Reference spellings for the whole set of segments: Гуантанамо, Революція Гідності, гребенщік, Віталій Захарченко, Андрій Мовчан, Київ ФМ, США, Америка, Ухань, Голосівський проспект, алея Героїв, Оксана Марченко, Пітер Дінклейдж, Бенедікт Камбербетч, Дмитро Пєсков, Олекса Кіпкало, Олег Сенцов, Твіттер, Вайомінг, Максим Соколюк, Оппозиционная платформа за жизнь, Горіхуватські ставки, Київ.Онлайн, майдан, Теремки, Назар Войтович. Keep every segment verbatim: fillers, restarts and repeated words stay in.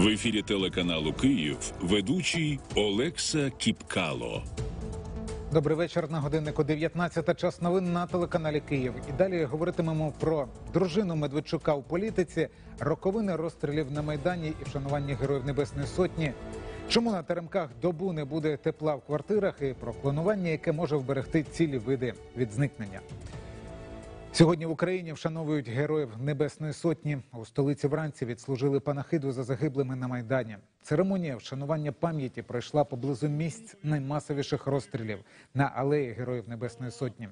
В ефірі телеканалу «Київ» ведучий Олекса Кіпкало. Добрий вечір. На годиннику дев'ятнадцята, час новин на телеканалі «Київ». І далі говоритимемо про дружину Медведчука у політиці, роковини розстрілів на Майдані і вшанування Героїв Небесної Сотні, чому на Теремках добу не буде тепла в квартирах і про клонування, яке може вберегти цілі види від зникнення. Сьогодні в Україні вшановують Героїв Небесної Сотні. У столиці вранці відслужили панахиду за загиблими на Майдані. Церемонія вшанування пам'яті пройшла поблизу місць наймасовіших розстрілів на алеї Героїв Небесної Сотні.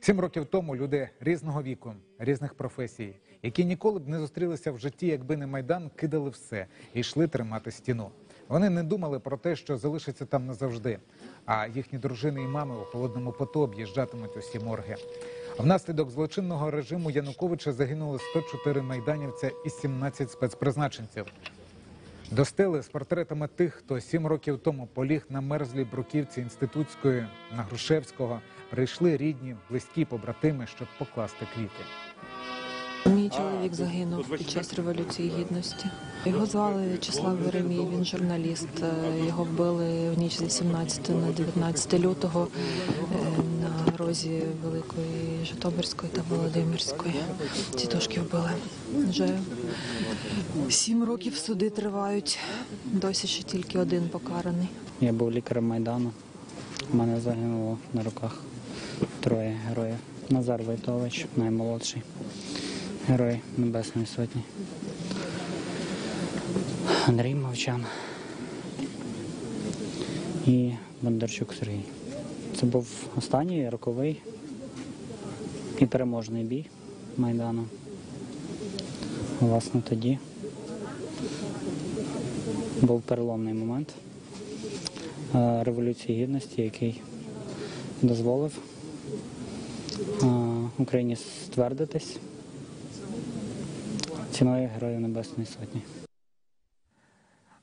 Сім років тому люди різного віку, різних професій, які ніколи б не зустрілися в житті, якби не Майдан, кидали все і йшли тримати стіну. Вони не думали про те, що залишаться там назавжди, а їхні дружини і мами у холодному поту об'їжджатимуть усі морги. Внаслідок злочинного режиму Януковича загинули сто чотири майданівця і сімнадцять спецпризначенців. До стели з портретами тих, хто сім років тому поліг на мерзлій бруківці Інститутської, на Грушевського, прийшли рідні, близькі, побратими, щоб покласти квіти. Мій чоловік загинув під час Революції Гідності. Його звали В'ячеслав Веремій, він журналіст. Його вбили в ніч з сімнадцятого на дев'ятнадцяте лютого на розі Великої Житомирської та Володимирської. Тітушки вбили. Вже сім років суди тривають, досі ще тільки один покараний. Я був лікарем Майдану, в мене загинуло на руках троє героїв. Назар Войтович, наймолодший. Герой Небесної Сотні. Андрій Мовчан і Бондарчук Сергій. Це був останній роковий і переможний бій Майдану. Власне, тоді був переломний момент Революції Гідності, який дозволив Україні ствердитись ціною Героїв Небесної Сотні.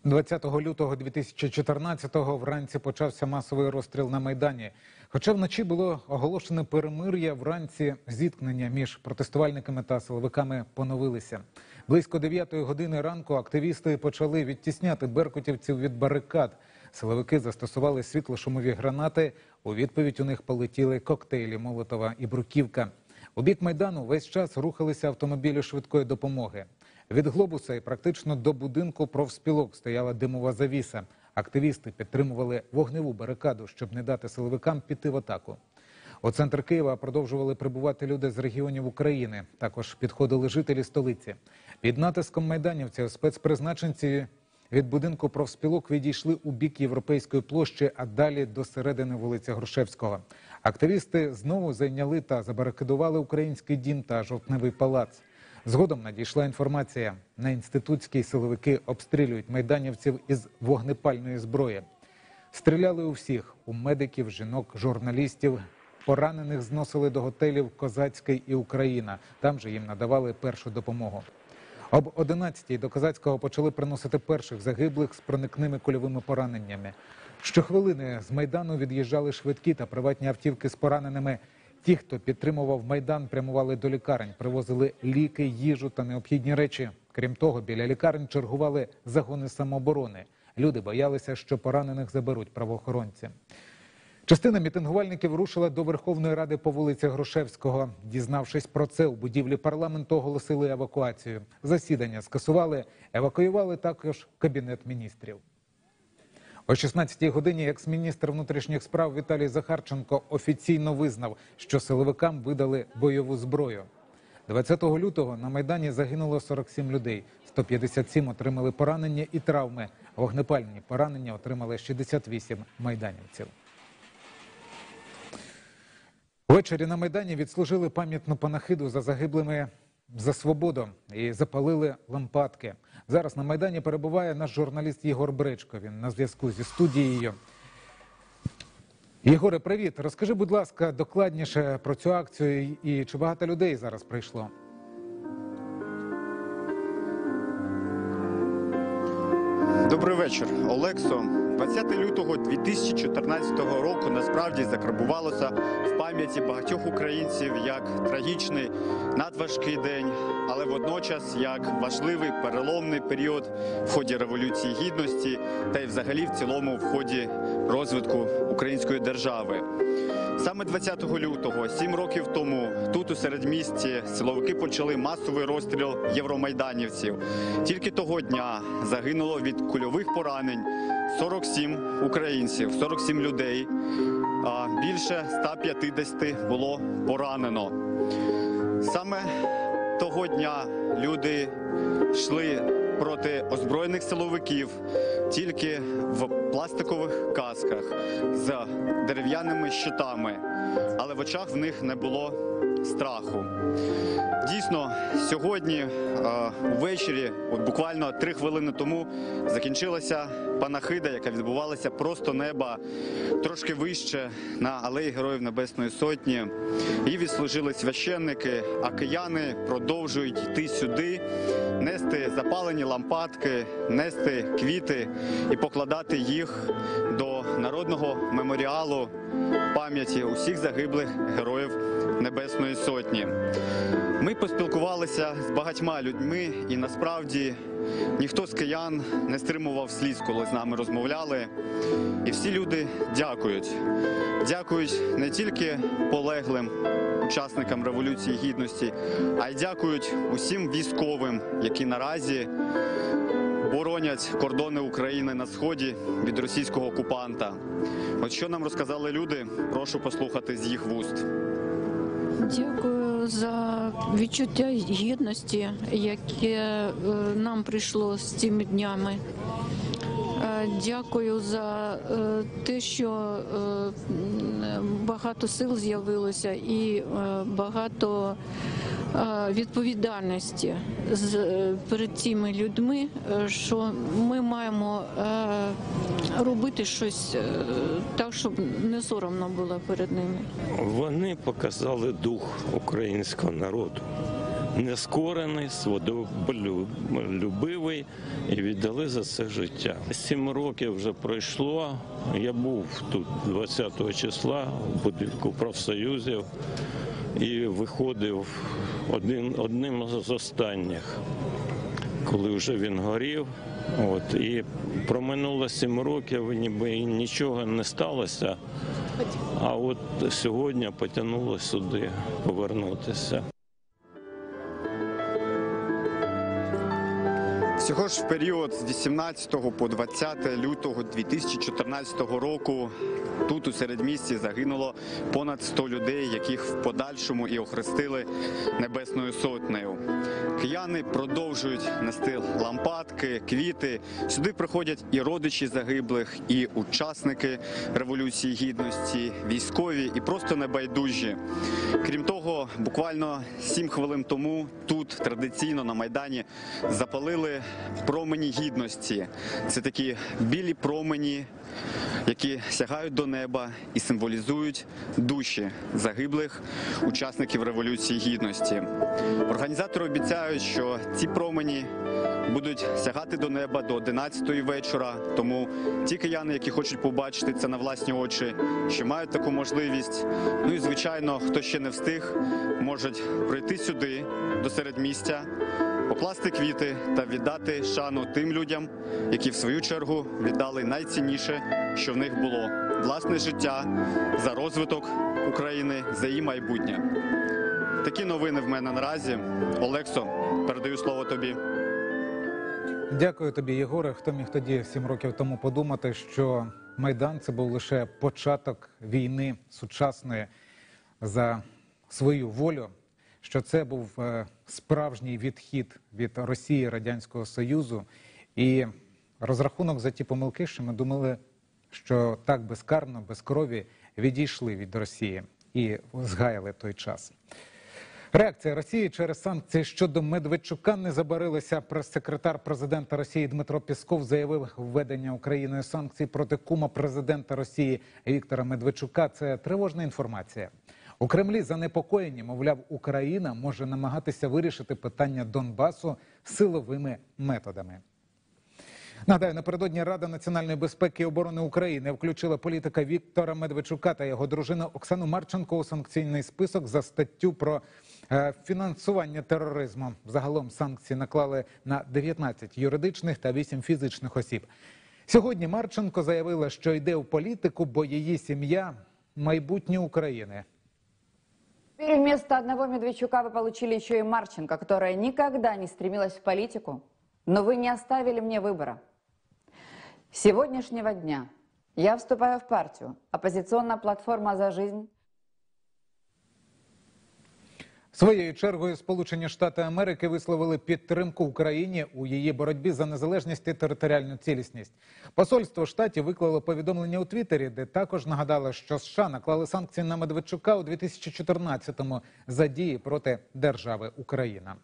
двадцятого лютого дві тисячі чотирнадцятого вранці почався масовий розстріл на Майдані. Хоча вночі було оголошено перемир'я, вранці зіткнення між протестувальниками та силовиками поновилися. Близько дев'ятої години ранку активісти почали відтісняти беркутівців від барикад. Силовики застосували світлошумові гранати, у відповідь у них полетіли коктейлі Молотова і бруківка. У бік Майдану весь час рухалися автомобілі швидкої допомоги. Від глобуса і практично до будинку профспілок стояла димова завіса. Активісти підтримували вогневу барикаду, щоб не дати силовикам піти в атаку. У центр Києва продовжували прибувати люди з регіонів України. Також підходили жителі столиці. Під натиском майданівців спецпризначенці від будинку профспілок відійшли у бік Європейської площі, а далі до середини вулиці Грушевського. Активісти знову зайняли та забарикадували Український дім та Жовтневий палац. Згодом надійшла інформація. На Інститутській силовики обстрілюють майданівців із вогнепальної зброї. Стріляли у всіх – у медиків, жінок, журналістів. Поранених зносили до готелів «Козацький» і «Україна». Там же їм надавали першу допомогу. Об одинадцятій до Козацького почали приносити перших загиблих з проникними кульовими пораненнями. Щохвилини з Майдану від'їжджали швидкі та приватні автівки з пораненими. Ті, хто підтримував Майдан, прямували до лікарень, привозили ліки, їжу та необхідні речі. Крім того, біля лікарень чергували загони самооборони. Люди боялися, що поранених заберуть правоохоронці. Частина мітингувальників рушила до Верховної Ради по вулиці Грушевського. Дізнавшись про це, у будівлі парламенту оголосили евакуацію. Засідання скасували, евакуювали також Кабінет міністрів. О шістнадцятій годині екс-міністр внутрішніх справ Віталій Захарченко офіційно визнав, що силовикам видали бойову зброю. двадцятого лютого на Майдані загинуло сорок сім людей, сто п'ятдесят сім отримали поранення і травми. Вогнепальні поранення отримали шістдесят вісім майданівців. Ввечері на Майдані відслужили пам'ятну панахиду за загиблими за свободу і запалили лампадки. Зараз на Майдані перебуває наш журналіст Єгор Бречко. Він на зв'язку зі студією. Єгоре, привіт. Розкажи, будь ласка, докладніше про цю акцію і чи багато людей зараз прийшло? Добрий вечір, Олексо. двадцятого лютого дві тисячі чотирнадцятого року насправді закарбувалося в пам'яті багатьох українців як трагічний, надважкий день, але водночас як важливий переломний період в ході Революції Гідності та й взагалі в цілому в ході розвитку української держави. Саме двадцятого лютого, сім років тому, тут у середмісті силовики почали масовий розстріл євромайданівців. Тільки того дня загинуло від кульових поранень сорок сім українців, сорок сім людей, а більше ста п'ятдесяти було поранено. Саме того дня люди йшли проти озброєних силовиків тільки в пластикових касках з дерев'яними щитами, але в очах в них не було страху. Дійсно, сьогодні ввечері, от буквально три хвилини тому, закінчилася панахида, яка відбувалася просто неба, трошки вище на алеї Героїв Небесної Сотні. Її відслужили священники, а кияни продовжують йти сюди, нести запалені лампадки, нести квіти і покладати їх до народного меморіалу пам'яті усіх загиблих героїв Небесної Сотні. Ми поспілкувалися з багатьма людьми, і насправді ніхто з киян не стримував сліз, коли з нами розмовляли. І всі люди дякують. Дякують не тільки полеглим учасникам Революції Гідності, а й дякують усім військовим, які наразі боронять кордони України на сході від російського окупанта. От що нам розказали люди, прошу послухати з їх вуст. Дякую за відчуття гідності, яке нам прийшло з цими днями. Дякую за те, що багато сил з'явилося і багато відповідальності перед цими людьми, що ми маємо робити щось так, щоб не соромно було перед ними. Вони показали дух українського народу. Нескорений, свободолюбивий, і віддали за це життя. Сім років вже пройшло, я був тут двадцятого числа в будинку профсоюзів і виходив один, одним з останніх, коли вже він горів. От, і проминуло сім років, ніби і нічого не сталося, а от сьогодні потягнуло сюди повернутися. Всього ж в період з вісімнадцятого по двадцяте лютого дві тисячі чотирнадцятого року тут у середмісті загинуло понад сто людей, яких в подальшому і охрестили Небесною Сотнею. Кияни продовжують нести лампадки, квіти. Сюди приходять і родичі загиблих, і учасники Революції Гідності, військові і просто небайдужі. Крім того, буквально сім хвилин тому тут традиційно на Майдані запалили промені гідності. Це такі білі промені, які сягають до неба і символізують душі загиблих учасників Революції Гідності. Організатори обіцяють, що ці промені будуть сягати до неба до одинадцятої вечора, тому ті кияни, які хочуть побачити це на власні очі, ще мають таку можливість. Ну і, звичайно, хто ще не встиг, можуть прийти сюди, до середмістя, покласти квіти та віддати шану тим людям, які в свою чергу віддали найцінніше, що в них було – власне життя, за розвиток України, за її майбутнє. Такі новини в мене наразі. Олексо, передаю слово тобі. Дякую тобі, Єгоре. Хто міг тоді сім років тому подумати, що Майдан – це був лише початок війни сучасної за свою волю, що це був справжній відхід від Росії, Радянського Союзу, і розрахунок за ті помилки, що ми думали, що так безкарно, без крові відійшли від Росії і згаяли той час. Реакція Росії через санкції щодо Медведчука не забарилася. Прес-секретар президента Росії Дмитро Пєсков заявив, введення Україною санкцій проти кума президента Росії Віктора Медведчука – це тривожна інформація. У Кремлі занепокоєні, мовляв, Україна може намагатися вирішити питання Донбасу силовими методами. Нагадаю, напередодні Рада національної безпеки і оборони України включила політика Віктора Медведчука та його дружину Оксану Марченко у санкційний список за статтю про фінансування тероризму. Загалом санкції наклали на дев'ятнадцять юридичних та вісім фізичних осіб. Сьогодні Марченко заявила, що йде в політику, бо її сім'я – майбутнє України. Теперь вместо одного Медведчука вы получили еще и Марченко, которая никогда не стремилась в политику, но вы не оставили мне выбора. С сегодняшнего дня я вступаю в партию «Оппозиционная платформа за жизнь». Своєю чергою Сполучені Штати Америки висловили підтримку Україні у її боротьбі за незалежність і територіальну цілісність. Посольство Штатів виклало повідомлення у Твіттері, де також нагадало, що США наклали санкції на Медведчука у дві тисячі чотирнадцятому за дії проти держави Україна.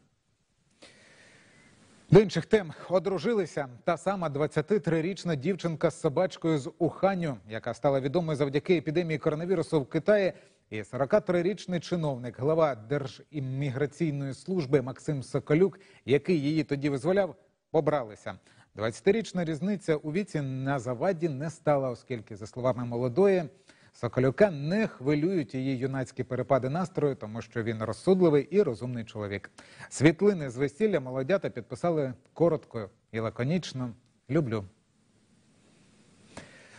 До інших тем. Одружилися та сама двадцятитрирічна дівчинка з собачкою з Уханю, яка стала відомою завдяки епідемії коронавірусу в Китаї, і сорокатрирічний чиновник, глава Держімміграційної служби Максим Соколюк, який її тоді визволяв, побралися. двадцятирічна різниця у віці на заваді не стала, оскільки, за словами молодої, Соколюка не хвилюють її юнацькі перепади настрою, тому що він розсудливий і розумний чоловік. Світлини з весілля молодята підписали коротко і лаконічно «Люблю».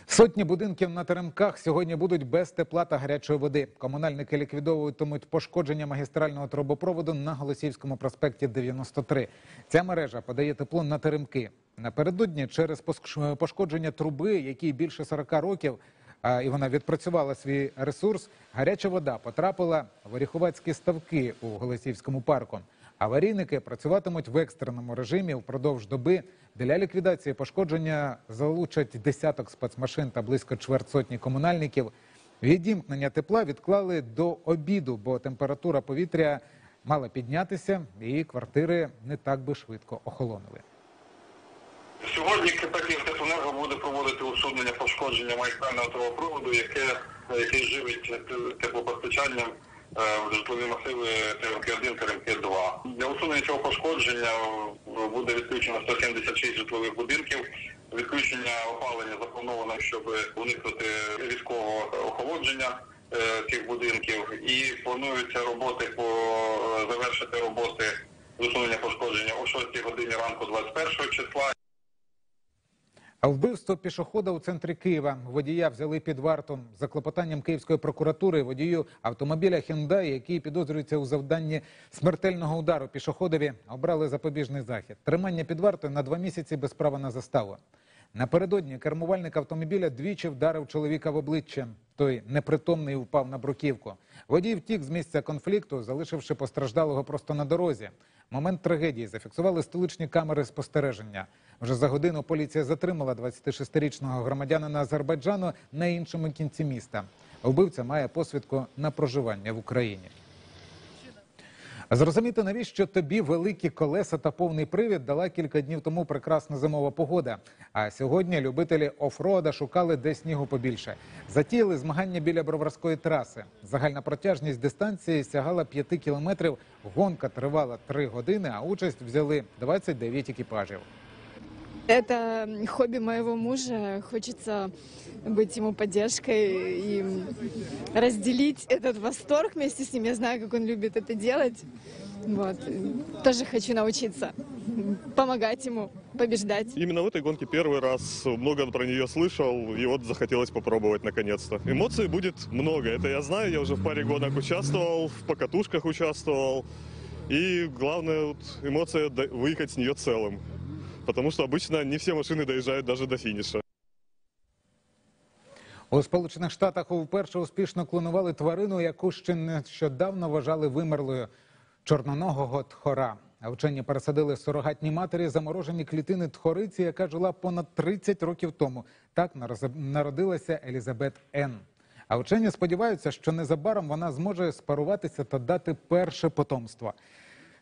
Сотні будинків на Теремках сьогодні будуть без тепла та гарячої води. Комунальники ліквідовуватимуть пошкодження магістрального трубопроводу на Голосівському проспекті дев'яносто три. Ця мережа подає тепло на Теремки. Напередодні через пошкодження труби, якій більше сорока років, і вона відпрацювала свій ресурс, гаряча вода потрапила в Горіхуватські ставки у Голосівському парку. Аварійники працюватимуть в екстреному режимі впродовж доби. Для ліквідації пошкодження залучать десяток спецмашин та близько чверть сотні комунальників. Відімкнення тепла відклали до обіду, бо температура повітря мала піднятися і квартири не так би швидко охолонули. Сьогодні Теплоенерго буде проводити усунення пошкодження магістрального трубопроводу, яке живить теплопостачанням в житлові масиви Теремки один, Теремки два. Для усунення цього пошкодження буде відключено сто сімдесят шість житлових будинків. Відключення опалення заплановано, щоб уникнути різкого охолодження цих будинків. І плануються роботи по завершити роботи з усунення пошкодження о шостій годині ранку двадцять першого числа. Вбивство пішохода у центрі Києва. Водія взяли під варту. За клопотанням Київської прокуратури водію автомобіля Hyundai, який підозрюється у завданні смертельного удару пішоходові, обрали запобіжний захід. Тримання під вартою на два місяці без права на заставу. Напередодні кермувальник автомобіля двічі вдарив чоловіка в обличчя. Той непритомний впав на бруківку. Водій втік з місця конфлікту, залишивши постраждалого просто на дорозі. Момент трагедії зафіксували столичні камери спостереження. Вже за годину поліція затримала двадцятишестирічного громадянина Азербайджану на іншому кінці міста. Вбивця має посвідку на проживання в Україні. Зрозуміти, навіщо тобі великі колеса та повний привід, дала кілька днів тому прекрасна зимова погода. А сьогодні любителі офрода шукали, де снігу побільше. Затіяли змагання біля Броварської траси. Загальна протяжність дистанції сягала п'яти кілометрів, гонка тривала три години, а участь взяли двадцять дев'ять екіпажів. Это хобби моего мужа. Хочется быть ему поддержкой и разделить этот восторг вместе с ним. Я знаю, как он любит это делать. Вот. Тоже хочу научиться помогать ему, побеждать. Именно в этой гонке первый раз, много про нее слышал, и вот захотелось попробовать наконец-то. Эмоций будет много, это я знаю. Я уже в паре гонок участвовал, в покатушках участвовал. И главное, вот, эмоция выехать с нее целым. Тому що, звичайно, не всі машини доїжджають навіть до фінішу. У Сполучених Штатах вперше успішно клонували тварину, яку ще нещодавно вважали вимерлою – чорноногого тхора. Вчені пересадили сурогатній матері заморожені клітини тхориці, яка жила понад тридцять років тому. Так народилася Елізабет Н. А вчені сподіваються, що незабаром вона зможе спаруватися та дати перше потомство.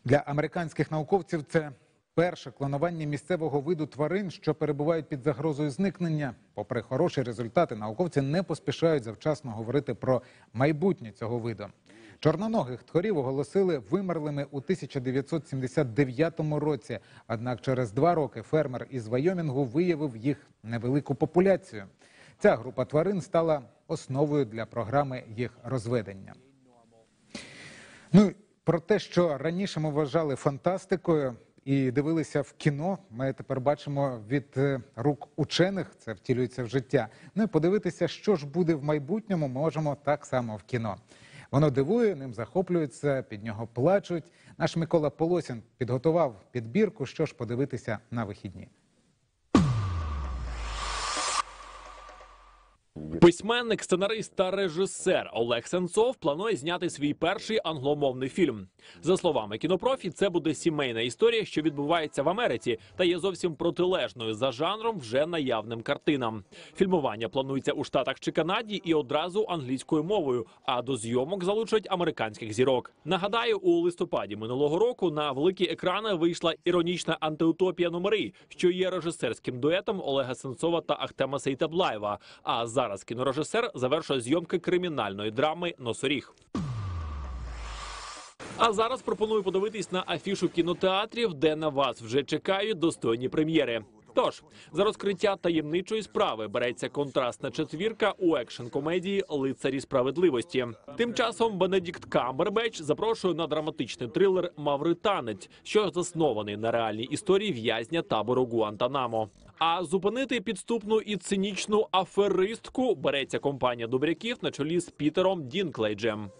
Для американських науковців це перше клонування місцевого виду тварин, що перебувають під загрозою зникнення. Попри хороші результати, науковці не поспішають завчасно говорити про майбутнє цього виду. Чорноногих тхорів оголосили вимерлими у тисяча дев'ятсот сімдесят дев'ятому році. Однак через два роки фермер із Вайомінгу виявив їх невелику популяцію. Ця група тварин стала основою для програми їх розведення. Ну, про те, що раніше ми вважали фантастикою і дивилися в кіно, ми тепер бачимо від рук учених, це втілюється в життя. Ну і подивитися, що ж буде в майбутньому, можемо так само в кіно. Воно дивує, ним захоплюються, під нього плачуть. Наш Микола Полосін підготував підбірку, що ж подивитися на вихідні. Письменник, сценарист та режисер Олег Сенцов планує зняти свій перший англомовний фільм. За словами кінопрофі, це буде сімейна історія, що відбувається в Америці та є зовсім протилежною за жанром вже наявним картинам. Фільмування планується у Штатах чи Канаді і одразу англійською мовою, а до зйомок залучать американських зірок. Нагадаю, у листопаді минулого року на великі екрани вийшла іронічна антиутопія номери, що є режисерським дуетом Олега Сенцова та Ахтема Сейтаблаєва, а за Зараз кінорежисер завершує зйомки кримінальної драми «Носоріг». А зараз пропоную подивитись на афішу кінотеатрів, де на вас вже чекають достойні прем'єри. Тож, за розкриття таємничої справи береться контрастна четвірка у екшн-комедії «Лицарі справедливості». Тим часом Бенедікт Камбербетч запрошує на драматичний трилер «Мавританець», що заснований на реальній історії в'язня табору Гуантанамо. А зупинити підступну і цинічну аферистку береться компанія добряків на чолі з Пітером Дінклейджем.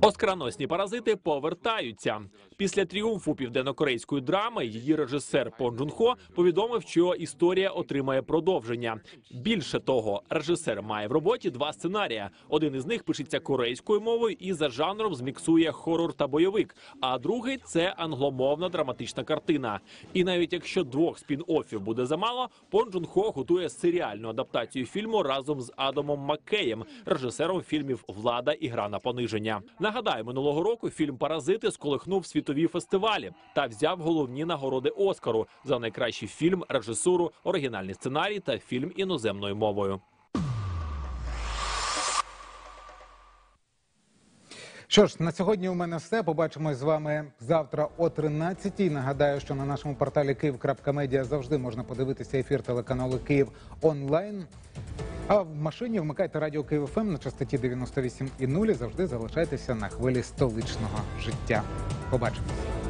Оскароносні паразити повертаються. Після тріумфу південнокорейської драми її режисер Пон Джун Хо повідомив, що історія отримає продовження. Більше того, режисер має в роботі два сценарії. Один із них пишеться корейською мовою і за жанром зміксує хорор та бойовик, а другий – це англомовна драматична картина. І навіть якщо двох спін-оффів буде замало, Пон Джун Хо готує серіальну адаптацію фільму разом з Адамом Макеєм, режисером фільмів «Влада і гра на пониження». Нагадаю, минулого року фільм «Паразити» сколихнув світові фестивалі та взяв головні нагороди Оскару за найкращий фільм, режисуру, оригінальний сценарій та фільм іноземною мовою. Що ж, на сьогодні у мене все. Побачимось з вами завтра о тринадцятій. Нагадаю, що на нашому порталі Київ.Медіа завжди можна подивитися ефір телеканалу Київ.Онлайн. А в машині вмикайте радіо Київ ФМ на частоті дев'яносто вісім і нуль. Завжди залишайтеся на хвилі столичного життя. Побачимось.